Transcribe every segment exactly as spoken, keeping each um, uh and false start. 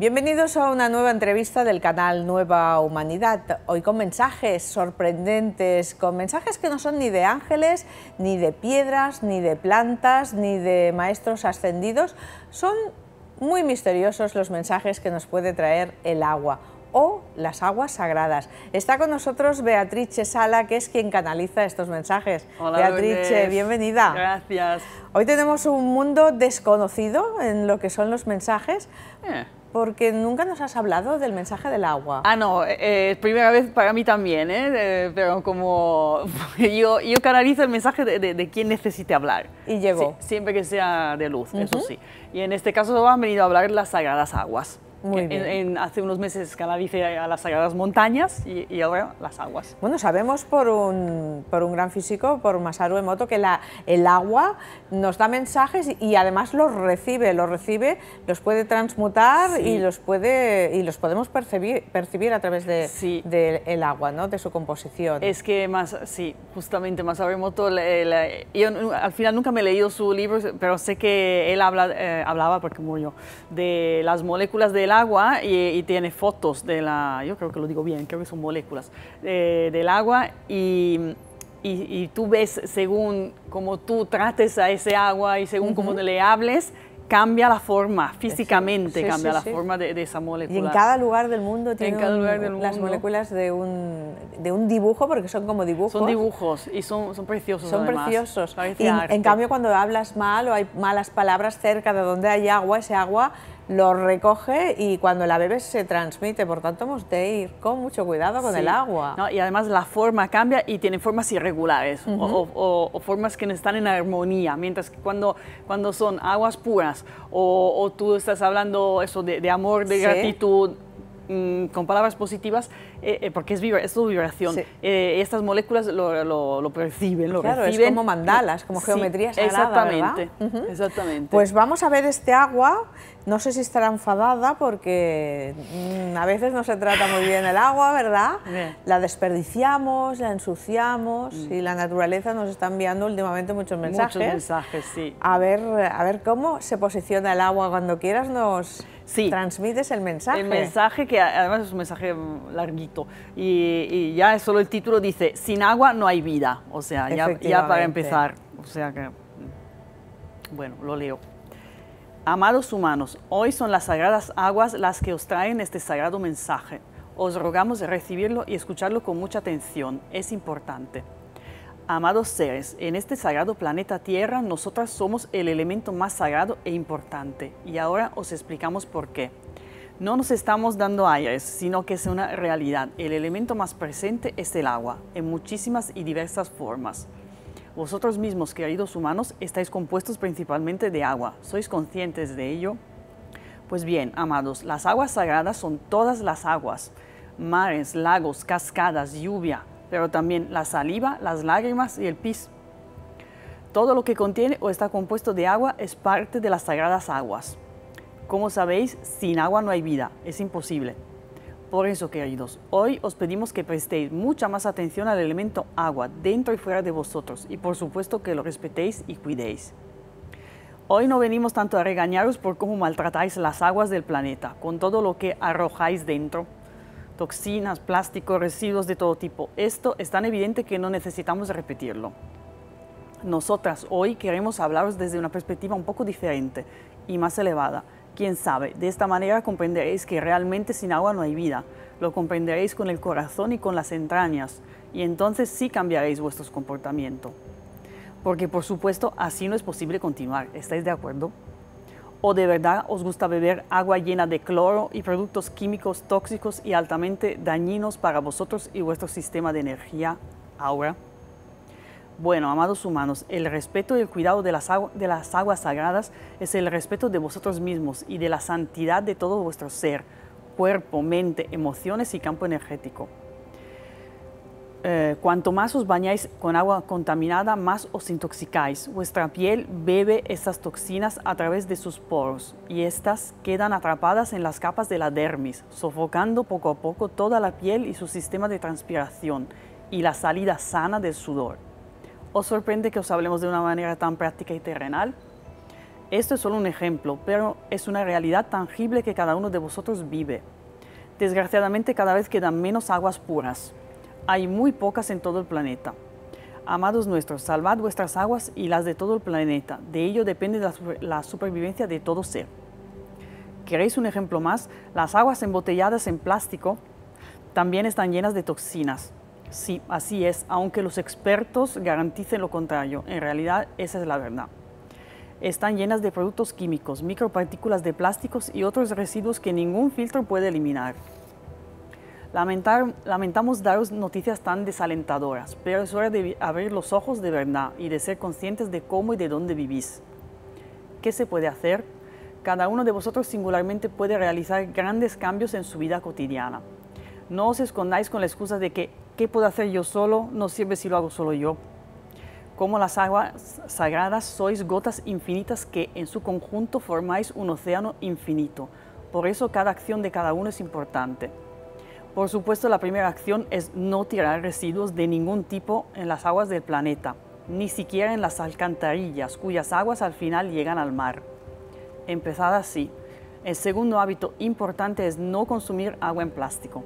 Bienvenidos a una nueva entrevista del canal Nueva Humanidad, hoy con mensajes sorprendentes, con mensajes que no son ni de ángeles, ni de piedras, ni de plantas, ni de maestros ascendidos. Son muy misteriosos los mensajes que nos puede traer el agua o las aguas sagradas. Está con nosotros Beatrice Sala, que es quien canaliza estos mensajes. Hola, Beatrice, Lourdes. Bienvenida. Gracias. Hoy tenemos un mundo desconocido en lo que son los mensajes. Eh. Porque nunca nos has hablado del mensaje del agua. Ah, no, es eh, primera vez para mí también, ¿eh? Eh, pero como yo, yo canalizo el mensaje de, de, de quien necesite hablar. Y llegó. Sí, siempre que sea de luz, uh-huh. Eso sí. Y en este caso han venido a hablar las sagradas aguas. Muy bien. En, en, hace unos meses canalicé a las sagradas montañas y, y ahora las aguas. Bueno, sabemos por un, por un gran físico, por Masaru Emoto, que la, el agua nos da mensajes y, y además los recibe, los recibe, los puede transmutar, sí. y, los puede, y los podemos percibir, percibir a través de, sí. de el agua, ¿no? De su composición. Es que, más, sí, justamente Masaru Emoto, le, le, yo al final nunca me he leído su libro, pero sé que él habla, eh, hablaba, porque murió, de las moléculas del agua y, y tiene fotos de la, yo creo que lo digo bien, creo que son moléculas de, del agua y, y, y tú ves según cómo tú trates a ese agua y según uh-huh. cómo le hables, cambia la forma, físicamente sí, cambia sí, la sí. forma de, de esa molécula. Y en cada lugar del mundo tiene las moléculas de un, de un dibujo, porque son como dibujos. Son dibujos y son, son preciosos. Son además. preciosos. Y, en cambio, cuando hablas mal o hay malas palabras cerca de donde hay agua, ese agua lo recoge y cuando la bebes se transmite. Por tanto, hemos de ir con mucho cuidado con sí. el agua. No, y además la forma cambia y tiene formas irregulares uh-huh. o, o, o formas que no están en armonía. Mientras que cuando, cuando son aguas puras o, o tú estás hablando eso de, de amor, de sí. gratitud, mmm, con palabras positivas, eh, eh, porque es, vibra, es vibración. Sí. Eh, estas moléculas lo, lo, lo perciben, lo claro, reciben. Es como mandalas, como sí, geometría sagrada, exactamente, ¿verdad? Uh-huh. Exactamente. Pues vamos a ver este agua. No sé si estará enfadada porque mmm, a veces no se trata muy bien el agua, ¿verdad? Bien. La desperdiciamos, la ensuciamos mm. y la naturaleza nos está enviando últimamente muchos mensajes. Muchos mensajes, sí. A ver, a ver cómo se posiciona el agua cuando quieras nos sí. transmites el mensaje. El mensaje que además es un mensaje larguito y, y ya solo el título dice sin agua no hay vida, o sea, ya, ya para empezar, o sea que, bueno, lo leo. Amados humanos, hoy son las sagradas aguas las que os traen este sagrado mensaje. Os rogamos recibirlo y escucharlo con mucha atención, es importante. Amados seres, en este sagrado planeta Tierra, nosotras somos el elemento más sagrado e importante. Y ahora os explicamos por qué. No nos estamos dando aires, sino que es una realidad. El elemento más presente es el agua, en muchísimas y diversas formas. Vosotros mismos, queridos humanos, estáis compuestos principalmente de agua. ¿Sois conscientes de ello? Pues bien, amados, las aguas sagradas son todas las aguas, mares, lagos, cascadas, lluvia, pero también la saliva, las lágrimas y el pis. Todo lo que contiene o está compuesto de agua es parte de las sagradas aguas. Como sabéis, sin agua no hay vida, es imposible. Por eso, queridos, hoy os pedimos que prestéis mucha más atención al elemento agua dentro y fuera de vosotros y por supuesto que lo respetéis y cuidéis. Hoy no venimos tanto a regañaros por cómo maltratáis las aguas del planeta con todo lo que arrojáis dentro. Toxinas, plásticos, residuos de todo tipo. Esto es tan evidente que no necesitamos repetirlo. Nosotras hoy queremos hablaros desde una perspectiva un poco diferente y más elevada. Quién sabe, de esta manera comprenderéis que realmente sin agua no hay vida. Lo comprenderéis con el corazón y con las entrañas, y entonces sí cambiaréis vuestros comportamientos. Porque, por supuesto, así no es posible continuar. ¿Estáis de acuerdo? ¿O de verdad os gusta beber agua llena de cloro y productos químicos tóxicos y altamente dañinos para vosotros y vuestro sistema de energía ahora? Bueno, amados humanos, el respeto y el cuidado de las, agu de las aguas sagradas es el respeto de vosotros mismos y de la santidad de todo vuestro ser, cuerpo, mente, emociones y campo energético. Eh, cuanto más os bañáis con agua contaminada, más os intoxicáis. Vuestra piel bebe estas toxinas a través de sus poros y estas quedan atrapadas en las capas de la dermis, sofocando poco a poco toda la piel y su sistema de transpiración y la salida sana del sudor. ¿Os sorprende que os hablemos de una manera tan práctica y terrenal? Esto es solo un ejemplo, pero es una realidad tangible que cada uno de vosotros vive. Desgraciadamente, cada vez quedan menos aguas puras. Hay muy pocas en todo el planeta. Amados nuestros, salvad vuestras aguas y las de todo el planeta. De ello depende la, la supervivencia de todo ser. ¿Queréis un ejemplo más? Las aguas embotelladas en plástico también están llenas de toxinas. Sí, así es, aunque los expertos garanticen lo contrario. En realidad, esa es la verdad. Están llenas de productos químicos, micropartículas de plásticos y otros residuos que ningún filtro puede eliminar. Lamentar, lamentamos daros noticias tan desalentadoras, pero es hora de abrir los ojos de verdad y de ser conscientes de cómo y de dónde vivís. ¿Qué se puede hacer? Cada uno de vosotros singularmente puede realizar grandes cambios en su vida cotidiana. No os escondáis con la excusa de que ¿qué puedo hacer yo solo? No sirve si lo hago solo yo. Como las aguas sagradas, sois gotas infinitas que en su conjunto formáis un océano infinito. Por eso cada acción de cada uno es importante. Por supuesto, la primera acción es no tirar residuos de ningún tipo en las aguas del planeta, ni siquiera en las alcantarillas, cuyas aguas al final llegan al mar. Empezad así. El segundo hábito importante es no consumir agua en plástico.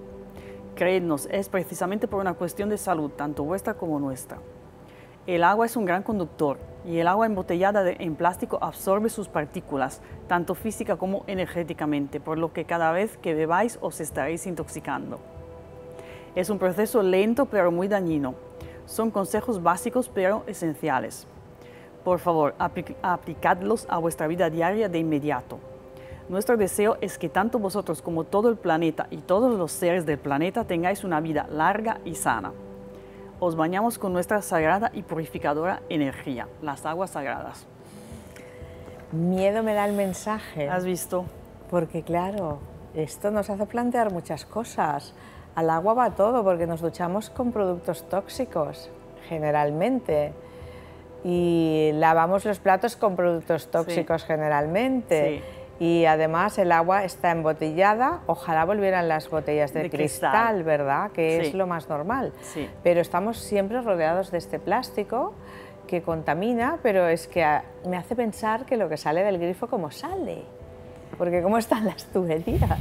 Creednos, es precisamente por una cuestión de salud, tanto vuestra como nuestra. El agua es un gran conductor y el agua embotellada de, en plástico absorbe sus partículas, tanto física como energéticamente, por lo que cada vez que bebáis os estaréis intoxicando. Es un proceso lento pero muy dañino. Son consejos básicos pero esenciales. Por favor, aplic- aplicadlos a vuestra vida diaria de inmediato. Nuestro deseo es que tanto vosotros como todo el planeta y todos los seres del planeta tengáis una vida larga y sana. Os bañamos con nuestra sagrada y purificadora energía, las aguas sagradas. Miedo me da el mensaje. ¿Has visto? Porque claro, esto nos hace plantear muchas cosas. Al agua va todo, porque nos duchamos con productos tóxicos, generalmente. Y lavamos los platos con productos tóxicos, sí, generalmente. Sí. Y además el agua está embotellada, ojalá volvieran las botellas de, de cristal, cristal, ¿verdad? Que sí, es lo más normal. Sí. Pero estamos siempre rodeados de este plástico que contamina, pero es que a, me hace pensar que lo que sale del grifo, ¿cómo sale? Porque ¿cómo están las tuberías?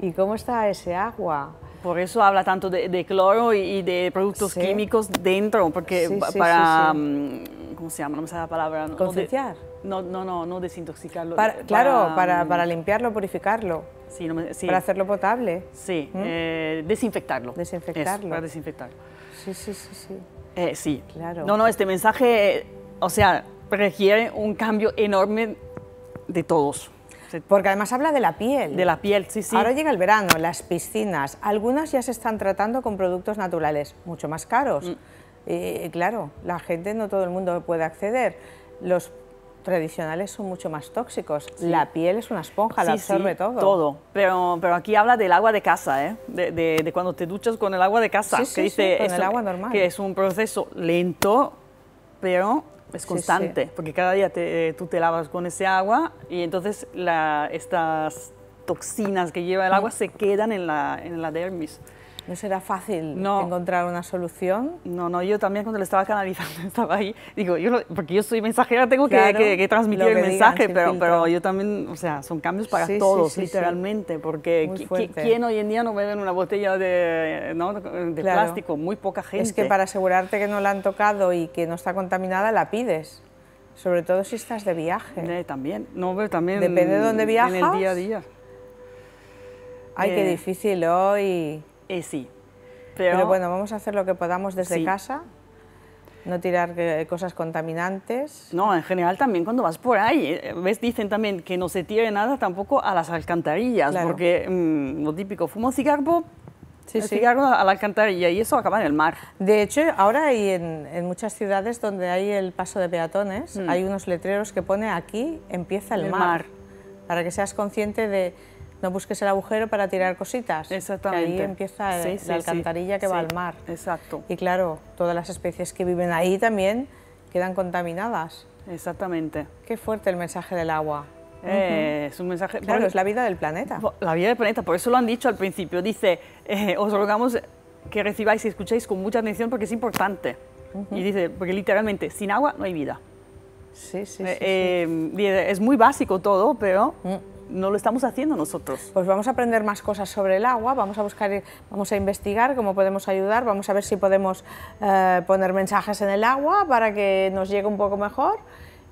¿Y cómo está ese agua? Por eso habla tanto de, de cloro y de productos, sí, químicos dentro, porque sí, sí, para, sí, sí. ¿cómo se llama? No me sale la palabra. ¿Concienciar? No, no, no, no desintoxicarlo. Para, para, claro, para, para limpiarlo, purificarlo, sí, no me, sí, para hacerlo potable. Sí, ¿Mm? eh, desinfectarlo. Desinfectarlo. Eso, para desinfectarlo. Sí, sí, sí, sí. Eh, sí. Claro. No, no, este mensaje, o sea, requiere un cambio enorme de todos. Porque además habla de la piel. De la piel, sí, sí. Ahora llega el verano, las piscinas. Algunas ya se están tratando con productos naturales, mucho más caros. Mm. Eh, claro, la gente, no todo el mundo puede acceder. Los tradicionales son mucho más tóxicos. Sí. La piel es una esponja, sí, la absorbe, sí, todo. todo. Pero, pero aquí habla del agua de casa, ¿eh? De, de, de cuando te duchas con el agua de casa. Sí, que sí, dice sí, con eso, el agua normal. Que es un proceso lento, pero... es constante, sí, sí, porque cada día te, tú te lavas con ese agua y entonces la, estas toxinas que lleva el agua se quedan en la, en la dermis. ¿No será fácil no. encontrar una solución? No, no, yo también cuando lo estaba canalizando estaba ahí, digo, yo lo, porque yo soy mensajera, tengo claro, que, que, que transmitir el mensaje, pero, pero yo también, o sea, son cambios para sí, todos, sí, sí, literalmente, sí, porque qu ¿quién hoy en día no bebe una botella de, ¿no? de claro. plástico? Muy poca gente. Es que para asegurarte que no la han tocado y que no está contaminada, la pides, sobre todo si estás de viaje. Eh, también, no, pero también depende de dónde viajas, en el día a día. Ay, eh, qué difícil hoy. Eh, sí, pero, pero bueno, vamos a hacer lo que podamos desde sí. casa, no tirar eh, cosas contaminantes. No, en general también cuando vas por ahí, ves, dicen también que no se tire nada tampoco a las alcantarillas, claro, porque mmm, lo típico, fumo cigarro, sí, el sí. cigarro a la alcantarilla y eso acaba en el mar. De hecho, ahora hay en, en muchas ciudades donde hay el paso de peatones, mm. hay unos letreros que pone aquí empieza el, el mar, mar, para que seas consciente de... no busques el agujero para tirar cositas. Exactamente. Que ahí empieza sí, sí, la alcantarilla sí, que va sí, al mar. Exacto. Y claro, todas las especies que viven ahí también quedan contaminadas. Exactamente. Qué fuerte el mensaje del agua. Eh, uh-huh. Es un mensaje... Claro, bueno, es la vida del planeta. La vida del planeta, por eso lo han dicho al principio. Dice, eh, os rogamos que recibáis y escuchéis con mucha atención porque es importante. Uh-huh. Y dice, porque literalmente, sin agua no hay vida. Sí, sí, sí, eh, sí. Eh, es muy básico todo, pero no lo estamos haciendo nosotros. Pues vamos a aprender más cosas sobre el agua, vamos a buscar, vamos a investigar cómo podemos ayudar, vamos a ver si podemos eh, poner mensajes en el agua para que nos llegue un poco mejor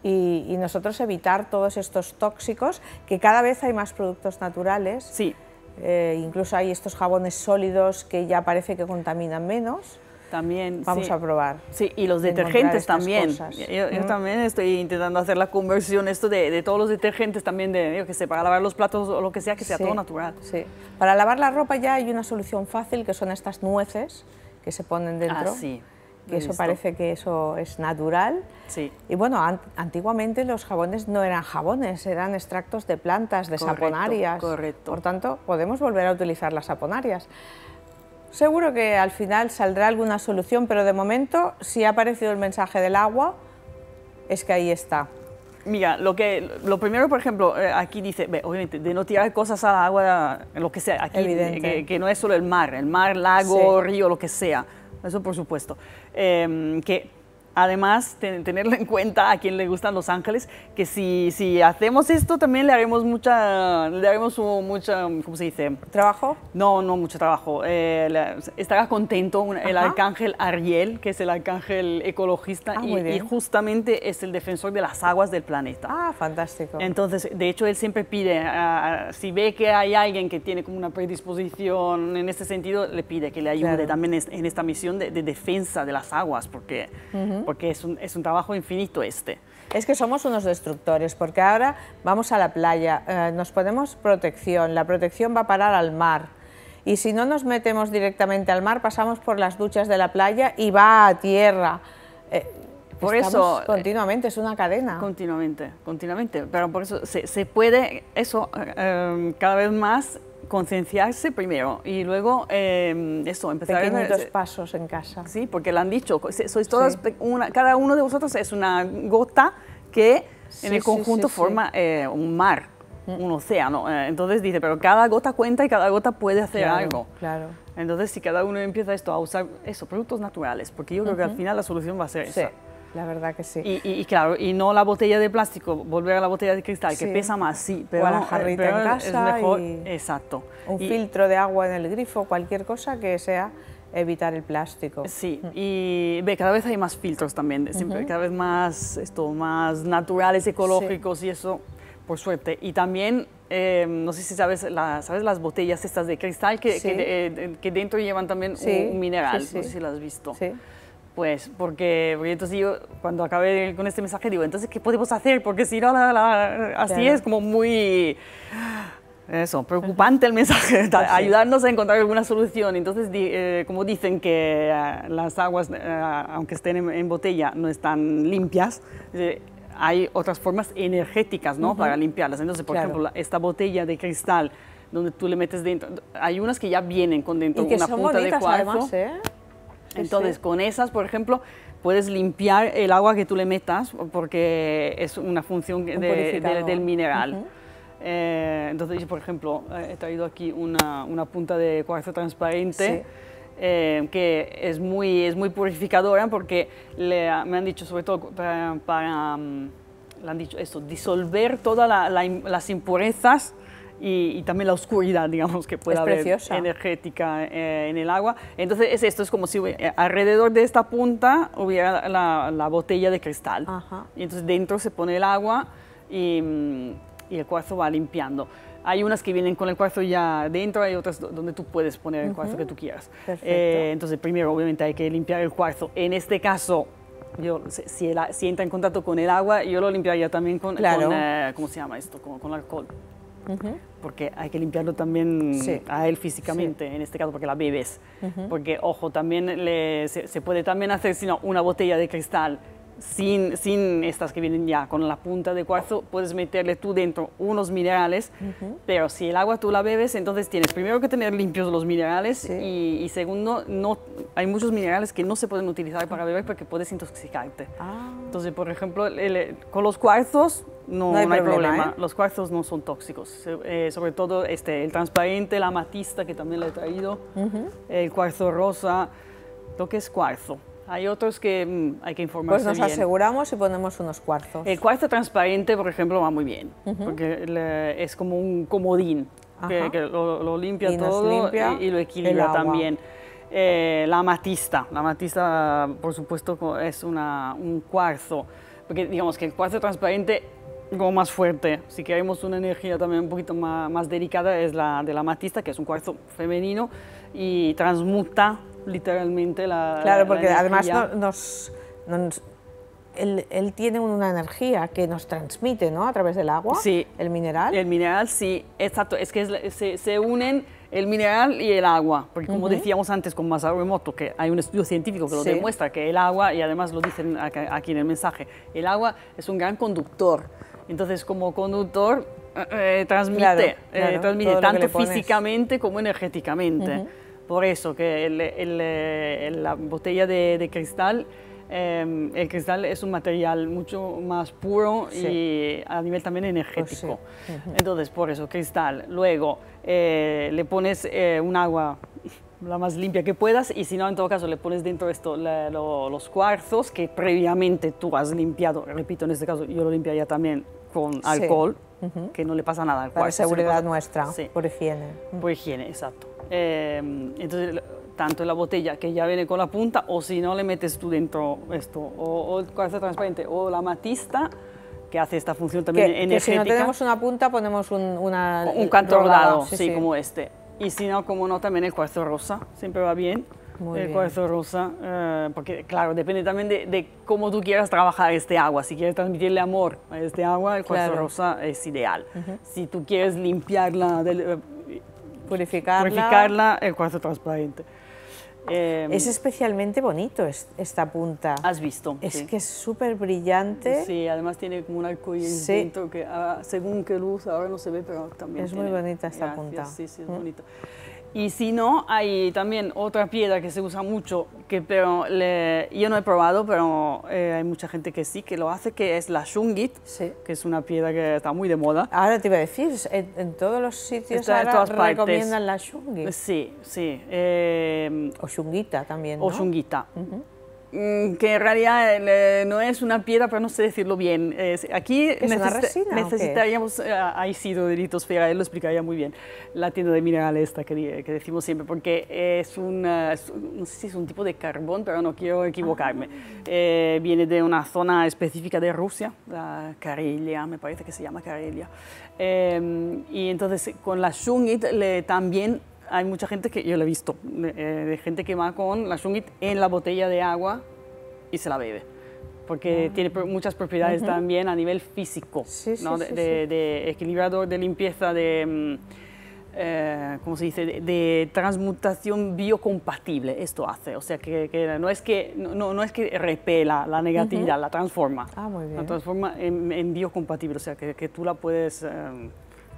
y, y nosotros evitar todos estos tóxicos, que cada vez hay más productos naturales. Sí. Eh, incluso hay estos jabones sólidos que ya parece que contaminan menos. También, vamos sí. a probar. Sí, y los detergentes también. Yo, yo mm. también estoy intentando hacer la conversión esto de, de todos los detergentes también, de, yo que sé, para lavar los platos o lo que sea, que sea sí. todo natural. Sí. Para lavar la ropa ya hay una solución fácil, que son estas nueces que se ponen dentro. Ah, sí. Que eso visto. Parece que eso es natural. Sí. Y bueno, an antiguamente los jabones no eran jabones, eran extractos de plantas, de correcto, saponarias. Correcto. Por tanto, podemos volver a utilizar las saponarias. Seguro que al final saldrá alguna solución, pero de momento, si ha aparecido el mensaje del agua, es que ahí está. Mira, lo, que, lo primero, por ejemplo, aquí dice, obviamente, de no tirar cosas al agua, lo que sea, aquí, que, que no es solo el mar, el mar, lago, sí. río, lo que sea, eso por supuesto. Eh, que además, ten, tenerlo en cuenta a quien le gustan los ángeles, que si, si hacemos esto también le haremos mucha, le haremos mucha, ¿cómo se dice? ¿Trabajo? No, no mucho trabajo. Eh, la, estará contento un, el arcángel Ariel, que es el arcángel ecologista ah, y, y justamente es el defensor de las aguas del planeta. Ah, fantástico. Entonces, de hecho, él siempre pide, uh, si ve que hay alguien que tiene como una predisposición en este sentido, le pide que le ayude claro. también en esta misión de, de defensa de las aguas, porque... Uh-huh. Porque es un, es un trabajo infinito este. Es que somos unos destructores, porque ahora vamos a la playa, eh, nos ponemos protección, la protección va a parar al mar. Y si no nos metemos directamente al mar, pasamos por las duchas de la playa y va a tierra. Eh, por eso continuamente, es una cadena. Continuamente, continuamente. Pero por eso se, se puede, eso, eh, cada vez más, concienciarse primero y luego eh, eso, empezar a ver, dos pasos en casa. Sí, porque lo han dicho, sois todas, sí. una, cada uno de vosotros es una gota que sí, en el conjunto sí, sí, forma sí. Eh, un mar, un océano. Entonces dice, pero cada gota cuenta y cada gota puede hacer claro, algo. Claro. Entonces si cada uno empieza esto a usar eso, productos naturales, porque yo creo uh-huh. que al final la solución va a ser sí. esa. La verdad que sí. Y, y, y claro, y no la botella de plástico, volver a la botella de cristal, sí. que pesa más, sí, pero, o a la jarrita pero en casa es mejor, y exacto. Un y, filtro de agua en el grifo, cualquier cosa que sea evitar el plástico. Sí, mm. y ve, cada vez hay más filtros también, siempre, uh-huh. cada vez más, esto, más naturales, ecológicos sí. y eso, por suerte. Y también, eh, no sé si sabes, la, ¿sabes las botellas estas de cristal que, sí. que, eh, que dentro llevan también sí. un mineral? Sí, sí. No sé si las has visto. Sí. Pues, porque, porque entonces yo cuando acabé con este mensaje digo, entonces, ¿qué podemos hacer? Porque si no, la, la, así claro. es como muy, eso, preocupante el mensaje, sí. ayudarnos a encontrar alguna solución. Entonces, di, eh, como dicen que eh, las aguas, eh, aunque estén en, en botella, no están limpias, eh, hay otras formas energéticas, ¿no? Uh-huh. Para limpiarlas. Entonces, por claro. ejemplo, esta botella de cristal donde tú le metes dentro, hay unas que ya vienen con dentro una punta bonitas, de cuarzo. Además, ¿eh? Entonces, sí. con esas, por ejemplo, puedes limpiar el agua que tú le metas, porque es una función Un de, de, del mineral. Uh-huh. eh, entonces, yo, por ejemplo, he traído aquí una, una punta de cuarzo transparente, sí. eh, que es muy, es muy purificadora, porque le, me han dicho, sobre todo para, para um, le han dicho esto, disolver todas la, la, las impurezas, Y, y también la oscuridad, digamos, que puede haber energética eh, en el agua. Entonces, es esto es como si eh, alrededor de esta punta hubiera la, la botella de cristal. Ajá. Y entonces dentro se pone el agua y, y el cuarzo va limpiando. Hay unas que vienen con el cuarzo ya dentro, hay otras donde tú puedes poner el cuarzo uh-huh. que tú quieras. Eh, entonces, primero, obviamente, hay que limpiar el cuarzo. En este caso, Yo, si, el, si entra en contacto con el agua, yo lo limpiaría también con, claro. con eh, ¿cómo se llama esto? Con, con alcohol. Uh-huh. Porque hay que limpiarlo también sí. a él físicamente, sí. en este caso porque la bebes. Uh-huh. Porque, ojo, también le, se, se puede también hacer sino una botella de cristal sin, sin estas que vienen ya con la punta de cuarzo, puedes meterle tú dentro unos minerales, uh-huh. pero si el agua tú la bebes, entonces tienes primero que tener limpios los minerales sí. y, y segundo, no, hay muchos minerales que no se pueden utilizar para beber porque puedes intoxicarte. Ah. Entonces, por ejemplo, el, el, con los cuarzos no, no hay, no hay problema, problema. ¿Eh? Los cuarzos no son tóxicos, eh, sobre todo este, el transparente, la amatista que también le he traído, uh-huh. el cuarzo rosa, lo que es cuarzo. Hay otros que mmm, hay que informarse bien. Pues nos bien. aseguramos y ponemos unos cuarzos. El cuarzo transparente, por ejemplo, va muy bien, uh-huh. porque le, es como un comodín, que, que lo, lo limpia y todo limpia y, y lo equilibra también. Eh, la amatista, la amatista, por supuesto, es una, un cuarzo, porque digamos que el cuarzo transparente como más fuerte, si queremos una energía también un poquito más, más delicada es la de la amatista, que es un cuarzo femenino y transmuta literalmente la Claro, porque la además no, nos, nos él, él tiene una energía que nos transmite, ¿no? A través del agua, sí, el mineral. El mineral, sí, exacto, es que es, se, se unen el mineral y el agua, porque como uh-huh. decíamos antes con Masaru Emoto, que hay un estudio científico que lo sí. demuestra, que el agua, y además lo dicen acá, aquí en el mensaje, el agua es un gran conductor. Entonces, como conductor, eh, transmite, claro, claro, eh, transmite tanto físicamente como energéticamente. Uh-huh. Por eso que el, el, el, la botella de, de cristal, eh, el cristal es un material mucho más puro sí. y a nivel también energético. Pues sí. Uh-huh. Entonces, por eso, cristal. Luego, eh, le pones eh, un agua la más limpia que puedas y si no, en todo caso, le pones dentro esto la, lo, los cuarzos que previamente tú has limpiado. Repito, en este caso, yo lo limpiaría también con alcohol, sí. uh-huh. que no le pasa nada al cuarzo. Para seguridad nuestra, sí. por higiene. Por higiene, exacto. Eh, entonces, tanto la botella que ya viene con la punta, o si no le metes tú dentro esto, o, o el cuarzo transparente, o la amatista, que hace esta función también que, energética. Que si no tenemos una punta, ponemos un... Una, un canto rodado, sí, sí, sí, como este. Y si no, como no, también el cuarzo rosa, siempre va bien. Muy el bien. cuarzo rosa, eh, porque claro, depende también de, de cómo tú quieras trabajar este agua. Si quieres transmitirle amor a este agua, el cuarzo claro. rosa es ideal. Uh-huh. Si tú quieres limpiarla... Del, Purificarla. Purificarla, el cuarzo transparente. Eh, es especialmente bonito es, esta punta. Has visto. Es sí. que es súper brillante. Sí, además tiene como un arcoíris sí. dentro que ah, según qué luz, ahora no se ve, pero también es tiene, muy bonita esta gracias, punta. Sí, sí, es ¿Mm? bonita. Y si no, hay también otra piedra que se usa mucho, que pero le, yo no he probado, pero eh, hay mucha gente que sí, que lo hace, que es la shungit, sí. que es una piedra que está muy de moda. Ahora te iba a decir, en, en todos los sitios está, ahora todas recomiendan partes. la shungit. Sí, sí. Eh, o shungita también, ¿no? O shungita. Uh-huh. Que en realidad eh, no es una piedra, pero no sé decirlo bien. Eh, aquí ¿Es necesita, una resina, necesitaríamos, eh, ahí sí, Doritos Fera, él lo explicaría muy bien, la tienda de minerales esta que, que decimos siempre, porque es un, no sé si es un tipo de carbón, pero no quiero equivocarme. Eh, viene de una zona específica de Rusia, la Karelia, me parece que se llama Karelia. Eh, y entonces con la shungit le, también... Hay mucha gente que, yo lo he visto, de, de gente que va con la shungit en la botella de agua y se la bebe, porque ah. tiene muchas propiedades uh-huh. también a nivel físico, sí, ¿no? sí, de, sí, de, de equilibrador, de limpieza, de, eh, ¿cómo se dice?, de, de transmutación biocompatible, esto hace, o sea, que, que no, es que, no, no es que repela la negatividad, uh-huh. la transforma, ah, muy bien. la transforma en, en biocompatible, o sea, que, que tú la puedes eh,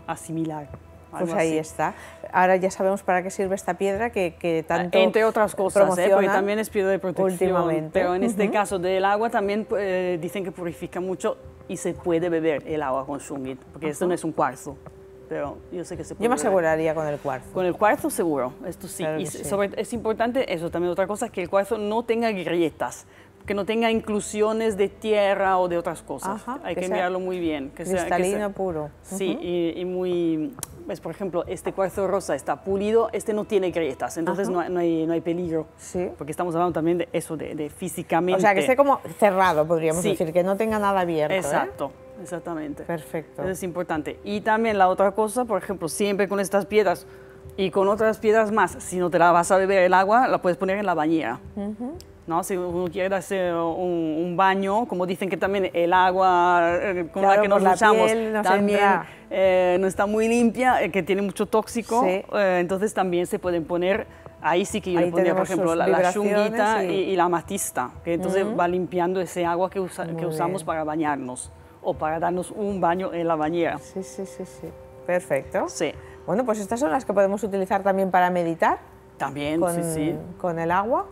asimilar. Pues ahí así. está. Ahora ya sabemos para qué sirve esta piedra que, que tanto entre otras cosas, eh, porque también es piedra de protección. Últimamente. Pero en uh-huh. este caso del agua también eh, dicen que purifica mucho y se puede beber el agua con shungit, porque uh-huh. esto no es un cuarzo, pero yo sé que se puede. Yo me aseguraría beber. con el cuarzo. Con el cuarzo seguro, esto sí. Claro y sí. Sobre, es importante eso también. Otra cosa es que el cuarzo no tenga grietas, que no tenga inclusiones de tierra o de otras cosas. Ajá, Hay que, que mirarlo muy bien. Que cristalino sea, que sea, puro. Sí, uh-huh. y, y muy... Pues, por ejemplo, este cuarzo rosa está pulido, este no tiene grietas, entonces no, no, hay, no hay peligro. Sí. Porque estamos hablando también de eso, de, de físicamente. O sea, que esté como cerrado, podríamos sí. decir, que no tenga nada abierto. Exacto, ¿eh? exactamente. Perfecto. Eso es importante. Y también la otra cosa, por ejemplo, siempre con estas piedras y con otras piedras más, si no te la vas a beber el agua, la puedes poner en la bañera. Uh-huh. ¿No? Si uno quiere hacer un, un baño, como dicen que también el agua con claro, la que nos duchamos también eh, no está muy limpia, eh, que tiene mucho tóxico, sí. eh, entonces también se pueden poner, ahí sí que yo ahí le pondría por ejemplo la, la shungita y... Y, y la amatista, que entonces uh-huh. va limpiando ese agua que, usa, que usamos para bañarnos o para darnos un baño en la bañera. Sí, sí, sí, sí. Perfecto. Sí. Bueno, pues estas son las que podemos utilizar también para meditar. También, con, sí, sí. Con el agua.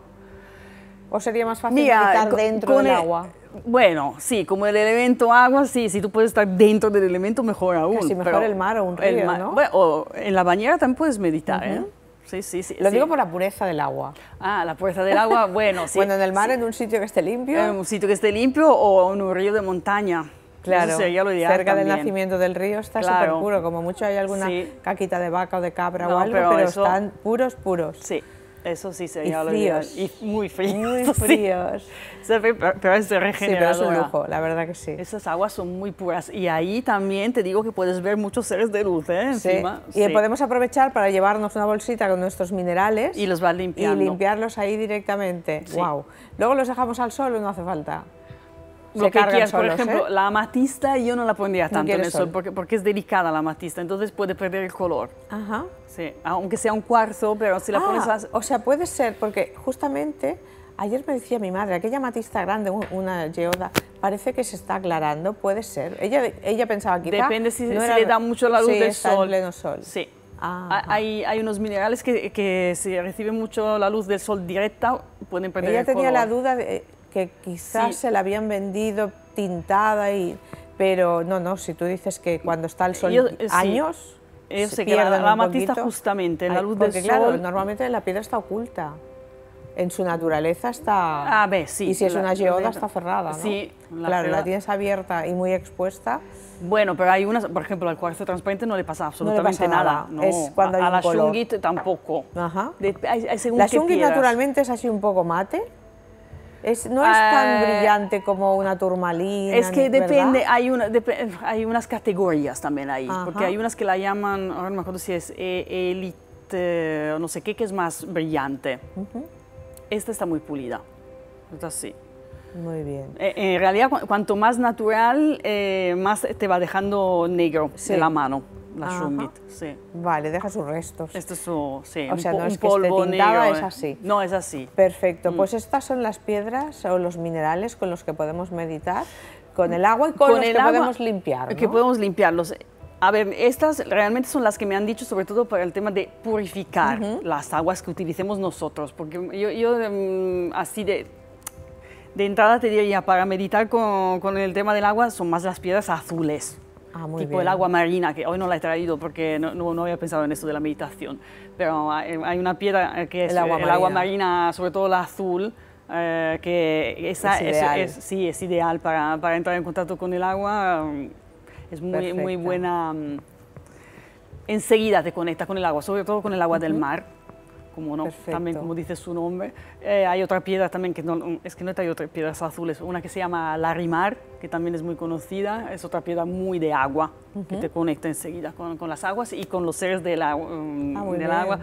¿O sería más fácil Mira, meditar dentro del el, agua? Bueno, sí, como el elemento agua, sí, si tú puedes estar dentro del elemento, mejor aún. Casi mejor pero el mar o un río, mar, ¿no? Bueno, o en la bañera también puedes meditar, uh-huh. ¿eh? Sí, sí, sí. Lo sí. digo por la pureza del agua. Ah, la pureza del agua, bueno, sí. Bueno, en el mar, sí. en un sitio que esté limpio. En un sitio que esté limpio o en un río de montaña. Claro, sería lo ideal cerca también. Del nacimiento del río está claro. súper puro, como mucho hay alguna sí. caquita de vaca o de cabra no, o algo, pero, pero eso... están puros, puros. Sí, eso sí sería y lo fríos. ideal. Y muy fríos. Muy fríos. Sí. Pero, pero es regeneradora. Sí, pero es un lujo, la verdad que sí. Esas aguas son muy puras y ahí también te digo que puedes ver muchos seres de luz, ¿eh? Encima. Sí. Y sí. podemos aprovechar para llevarnos una bolsita con nuestros minerales. Y los vas limpiando. Y limpiarlos ahí directamente. Sí. Wow. Luego los dejamos al sol o no hace falta. Lo que quieras, solos, por ejemplo, ¿eh? La amatista yo no la pondría tanto en el sol, sol porque, porque es delicada la amatista, entonces puede perder el color. Ajá. Sí, aunque sea un cuarzo, pero si la ah, pones... A... O sea, puede ser, porque justamente ayer me decía mi madre, aquella amatista grande, una geoda, parece que se está aclarando, puede ser. Ella, ella pensaba que depende si, no si era... le da mucho la luz sí, del está sol. En pleno sol. Sí. Hay, hay unos minerales que, que si reciben mucho la luz del sol directa pueden perder ella el color. Ella tenía la duda de... que quizás sí. se la habían vendido tintada, y pero no, no, si tú dices que cuando está el sol Yo, años, sí. se pierden la, la amatista justamente, en la luz del sol. Porque claro, normalmente la piedra está oculta, en su naturaleza está... A ver, sí. Y si es la, una geoda está cerrada, ¿no? Sí. La claro, piedra. La tienes abierta y muy expuesta. Bueno, pero hay unas, por ejemplo, al cuarzo transparente no le pasa absolutamente no le pasa nada. nada. No. Es cuando a, hay a un la color. Shungite tampoco. Ajá. De, hay, hay según la shungite naturalmente es así un poco mate. Es, no es tan eh, brillante como una turmalina. Es que depende, hay, una, dep hay unas categorías también ahí, Ajá. porque hay unas que la llaman, ahora no me acuerdo si es e elite o no sé qué, que es más brillante. Uh-huh. Esta está muy pulida, esta sí. Muy bien. Eh, en realidad, cu cuanto más natural, eh, más te va dejando negro sí. de la mano. La shumit, sí. Vale, deja sus restos. Esto es su, sí, o sea, no es que esté tintada, es así. No, es así. Perfecto, mm. pues estas son las piedras o los minerales con los que podemos meditar, con el agua y con, con los el que agua podemos limpiar, ¿no? Que podemos limpiarlos. A ver, estas realmente son las que me han dicho, sobre todo para el tema de purificar uh-huh. las aguas que utilicemos nosotros, porque yo, yo así de... De entrada te diría, para meditar con, con el tema del agua son más las piedras azules. Ah, muy tipo bien. El agua marina, que hoy no la he traído porque no, no, no había pensado en eso de la meditación. Pero hay, hay una piedra que es el agua, el marina. agua marina, sobre todo la azul, eh, que esa, es, ideal. Es, es, sí, es ideal para, para entrar en contacto con el agua. Es muy, muy buena. Enseguida te conecta con el agua, sobre todo con el agua uh-huh. del mar. Como no, también como dice su nombre. Eh, hay otra piedra también, que no, es que no hay otras piedras azules, una que se llama Larimar, que también es muy conocida, es otra piedra muy de agua, uh-huh. que te conecta enseguida con, con las aguas y con los seres del, um, ah, del agua,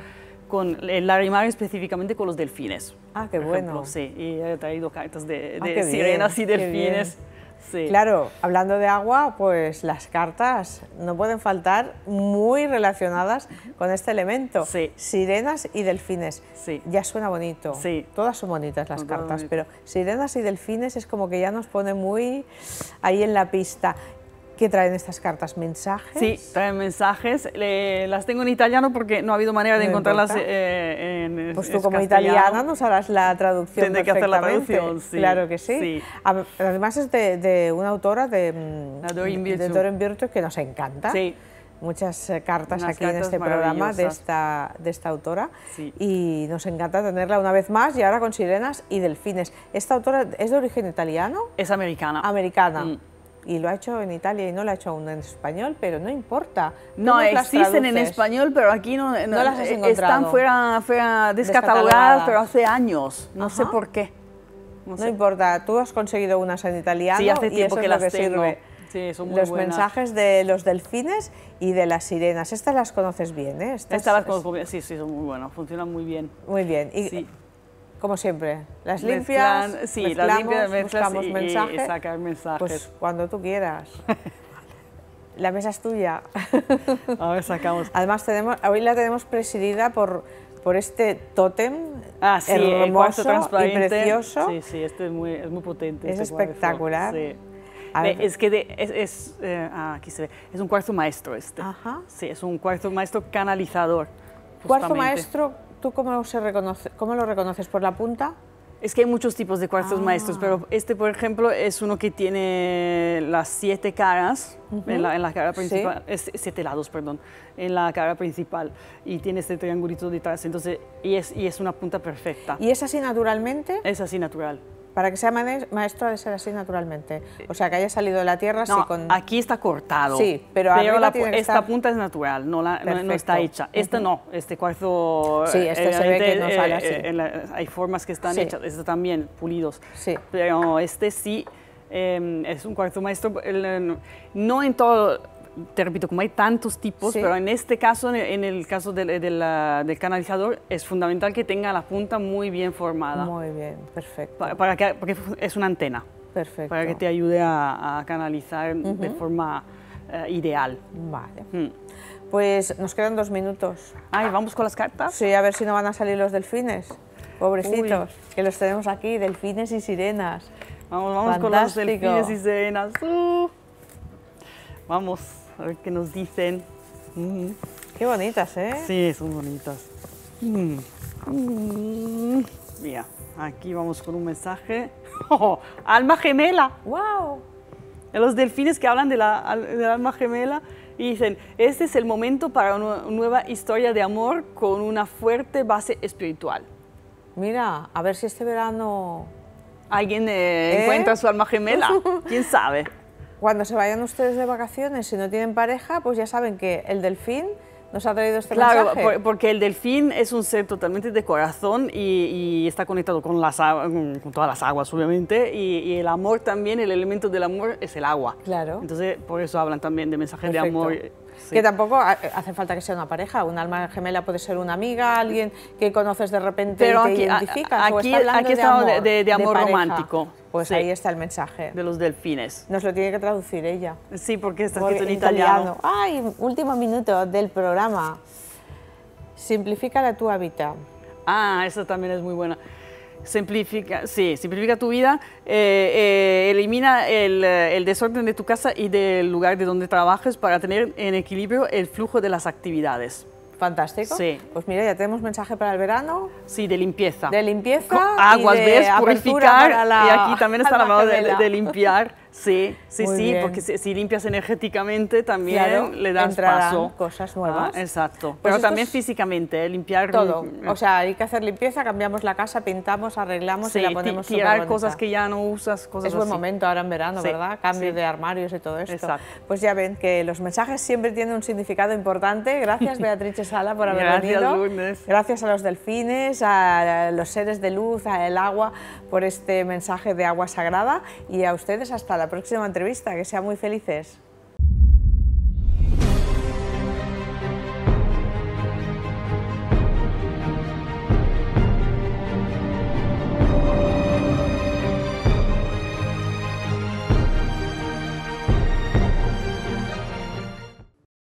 con el Larimar específicamente con los delfines. Ah, qué bueno. Ejemplo, sí, y he traído cartas de, de ah, sirenas bien, y delfines. Sí. Claro, hablando de agua, pues las cartas no pueden faltar, muy relacionadas con este elemento. Sí. Sirenas y delfines. Sí. Ya suena bonito. Sí. Todas son bonitas las Totalmente. cartas, pero sirenas y delfines es como que ya nos pone muy ahí en la pista. ¿Qué traen estas cartas? ¿Mensajes? Sí, traen mensajes. Le, las tengo en italiano porque no ha habido manera de no encontrarlas eh, en Pues tú como castellano. italiana nos harás la traducción Tendré perfectamente. que hacer la traducción, sí. Claro que sí. sí. Además es de, de una autora de, de Doreen Virtue que nos encanta. Sí. Muchas cartas Unas aquí cartas en este programa de esta, de esta autora sí. y nos encanta tenerla una vez más y ahora con sirenas y delfines. ¿Esta autora es de origen italiano? Es americana. Americana. Mm. Y lo ha hecho en Italia y no lo ha hecho aún en español, pero no importa. No, existen en español, pero aquí no, no, no las has encontrado. Están fuera, fuera descatalogadas, pero hace años. No Ajá. sé por qué. No, no sé. importa, tú has conseguido unas en italiano sí, hace tiempo y eso que es lo que tengo. sirve. Sí, son muy los buenas. mensajes de los delfines y de las sirenas. Estas las conoces bien, ¿eh? Estas, Estas las conozco bien, sí, sí, son muy buenas, funcionan muy bien. Muy bien. Y, sí. Como siempre, las limpias, Mezclan, sí, las limpias, buscamos y, mensaje, y sacar mensajes. Pues cuando tú quieras. La mesa es tuya. A ver, sacamos. Además, tenemos, hoy la tenemos presidida por, por este tótem ah, sí, hermoso el y precioso. Sí, sí, este es muy, es muy potente. Es este espectacular. Sí. Es que de, es, es, eh, ah, aquí se ve. es un cuarzo maestro este. Ajá. Sí, es un cuarzo maestro canalizador. Justamente. Cuarzo maestro. ¿Tú cómo, se reconoce, cómo lo reconoces? ¿Por la punta? Es que hay muchos tipos de cuarzos ah. maestros, pero este, por ejemplo, es uno que tiene las siete caras, uh-huh. en, la, en la cara principal, ¿sí? es, siete lados, perdón, en la cara principal, y tiene este triangulito detrás, entonces, y es, y es una punta perfecta. ¿Y es así naturalmente? Es así natural. Para que sea maestro ha de ser así naturalmente, o sea, que haya salido de la tierra no, sí, con... aquí está cortado, sí, pero, pero la, tiene que esta estar... punta es natural, no, la, no, no está hecha. Esta uh-huh. no, este cuarzo... Sí, este eh, se ve que no sale eh, así. Eh, la, hay formas que están sí. hechas, estos también, pulidos, sí. pero este sí eh, es un cuarzo maestro, no en todo... Te repito, como hay tantos tipos, sí. pero en este caso, en el caso de, de, de la, del canalizador, es fundamental que tenga la punta muy bien formada. Muy bien, perfecto. Para, para que, porque es una antena. Perfecto. Para que te ayude a, a canalizar uh-huh. de forma uh, ideal. Vale. Mm. Pues nos quedan dos minutos. Ay, ¿vamos con las cartas? Sí, a ver si no van a salir los delfines. Pobrecitos, uy. Que los tenemos aquí, delfines y sirenas. Vamos, vamos con los delfines y sirenas. Uh. Vamos. A ver qué nos dicen. Mm. Qué bonitas, ¿eh? Sí, son bonitas. Mm. Mm. Mira, aquí vamos con un mensaje. Oh, ¡alma gemela! ¡Wow! Los delfines que hablan de la, de la alma gemela y dicen, este es el momento para una nueva historia de amor con una fuerte base espiritual. Mira, a ver si este verano... Alguien eh, ¿Eh? encuentra su alma gemela. ¿Quién sabe? Cuando se vayan ustedes de vacaciones, si no tienen pareja, pues ya saben que el delfín nos ha traído este claro, mensaje. Claro, porque el delfín es un ser totalmente de corazón y, y está conectado con, las, con todas las aguas, obviamente, y, y el amor también, el elemento del amor es el agua. Claro. Entonces, por eso hablan también de mensajes perfecto. De amor. Sí. Que tampoco hace falta que sea una pareja, un alma gemela puede ser una amiga, alguien que conoces de repente pero y te aquí, identificas. Aquí, o está hablando aquí está de amor, de, de amor de romántico. Pues sí. Ahí está el mensaje. De los delfines. Nos lo tiene que traducir ella. Sí, porque está escrito en italiano. italiano. Ay, último minuto del programa. Simplifícala tu vida. Ah, eso también es muy buena. Simplifica, sí, simplifica tu vida, eh, eh, elimina el, el desorden de tu casa y del lugar de donde trabajes para tener en equilibrio el flujo de las actividades. Fantástico. Sí. Pues mira, ya tenemos mensaje para el verano. Sí, de limpieza. De limpieza. Co aguas, y de ves, purificar. La, y aquí también está la mano de, de limpiar. Sí, sí, muy sí, bien. Porque si, si limpias energéticamente también claro, le das entrarán paso. Cosas nuevas. Ah, exacto. Pues pero también físicamente, ¿eh? Limpiar. Todo. O sea, hay que hacer limpieza, cambiamos la casa, pintamos, arreglamos sí, y la ponemos súper bonita. Tirar cosas que ya no usas, cosas así. Es buen momento ahora en verano, sí, ¿verdad? Cambios sí. de armarios y todo esto. Exacto. Pues ya ven que los mensajes siempre tienen un significado importante. Gracias, Beatrice Sala, por haber gracias, venido. Lunes. Gracias a los delfines, a los seres de luz, al agua, por este mensaje de agua sagrada. Y a ustedes hasta la próxima entrevista, que sean muy felices.